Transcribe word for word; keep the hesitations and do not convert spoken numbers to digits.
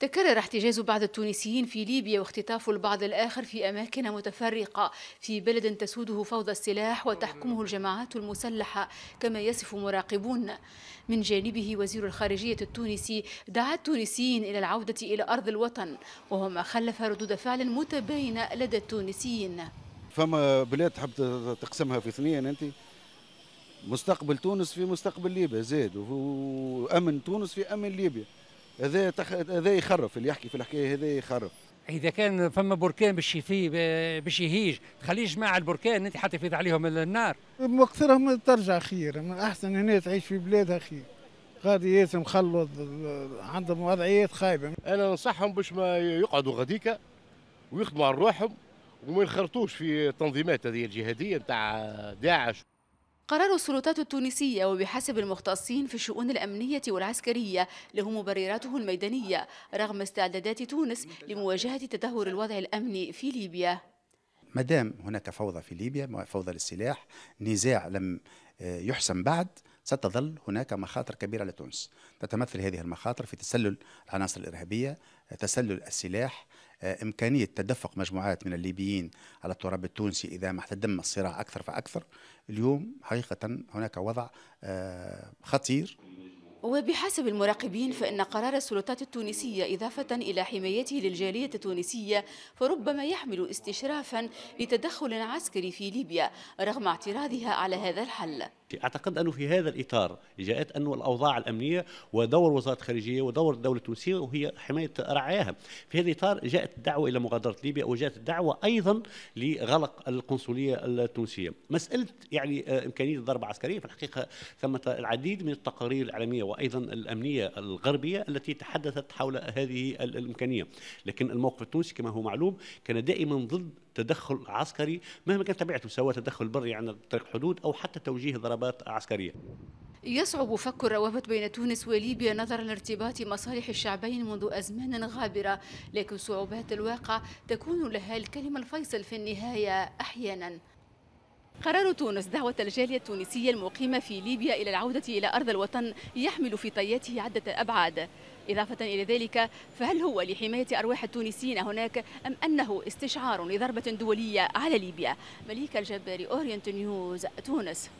تكرر احتجاز بعض التونسيين في ليبيا واختطاف البعض الآخر في أماكن متفرقة في بلد تسوده فوضى السلاح وتحكمه الجماعات المسلحة كما يصف مراقبون. من جانبه وزير الخارجية التونسي دعا التونسيين إلى العودة إلى أرض الوطن، وهو ما خلف ردود فعل متباينة لدى التونسيين. فما بلاد تحب تقسمها في اثنين، أنت مستقبل تونس في مستقبل ليبيا زاد، وأمن تونس في أمن ليبيا. هذا تخ... هذا يخرف اللي يحكي في الحكايه، هذا يخرف. اذا كان فما بركان باش يفي باش يهيج، تخليش مع البركان انت حتى يفيض عليهم النار. مقصرهم ترجع خير، من احسن هنا تعيش في بلادها خير. غاديات مخلط عندهم وضعيات خايبه. انا ننصحهم باش ما يقعدوا غاديكا ويخدموا على روحهم وما ينخرطوش في التنظيمات هذه الجهاديه نتاع داعش. قرار السلطات التونسية وبحسب المختصين في الشؤون الأمنية والعسكرية له مبرراته الميدانية رغم استعدادات تونس لمواجهة تدهور الوضع الأمني في ليبيا. مادام هناك فوضى في ليبيا، فوضى للسلاح، نزاع لم يحسم بعد، ستظل هناك مخاطر كبيرة لتونس. تتمثل هذه المخاطر في تسلل العناصر الإرهابية، تسلل السلاح، إمكانية تدفق مجموعات من الليبيين على التراب التونسي إذا ما احتدم الصراع أكثر فأكثر. اليوم حقيقة هناك وضع خطير. وبحسب المراقبين فإن قرار السلطات التونسية إضافة إلى حمايته للجالية التونسية فربما يحمل استشرافا لتدخل عسكري في ليبيا رغم اعتراضها على هذا الحل. أعتقد أنه في هذا الإطار جاءت أنه الأوضاع الأمنية ودور وزارة الخارجية ودور الدولة التونسية وهي حماية رعاياها، في هذا الإطار جاءت الدعوة إلى مغادرة ليبيا وجاءت الدعوة أيضا لغلق القنصلية التونسية. مسألة يعني إمكانية الضرب العسكرية في الحقيقة ثمة العديد من التقارير العالمية وأيضا الأمنية الغربية التي تحدثت حول هذه الإمكانية، لكن الموقف التونسي كما هو معلوم كان دائما ضد تدخل عسكري مهما كان طبيعته، سواء تدخل بري عن طريق حدود أو حتى توجيه ضربات عسكرية. يصعب فك الروابط بين تونس وليبيا نظرا لارتباط مصالح الشعبين منذ أزمان غابرة، لكن صعوبات الواقع تكون لها الكلمة الفيصل في النهاية أحيانا. قرار تونس دعوة الجالية التونسية المقيمة في ليبيا إلى العودة إلى أرض الوطن يحمل في طياته عدة أبعاد. إضافة إلى ذلك فهل هو لحماية أرواح التونسيين هناك أم أنه استشعار لضربة دولية على ليبيا؟ مليكة الجباري، أورينت نيوز، تونس.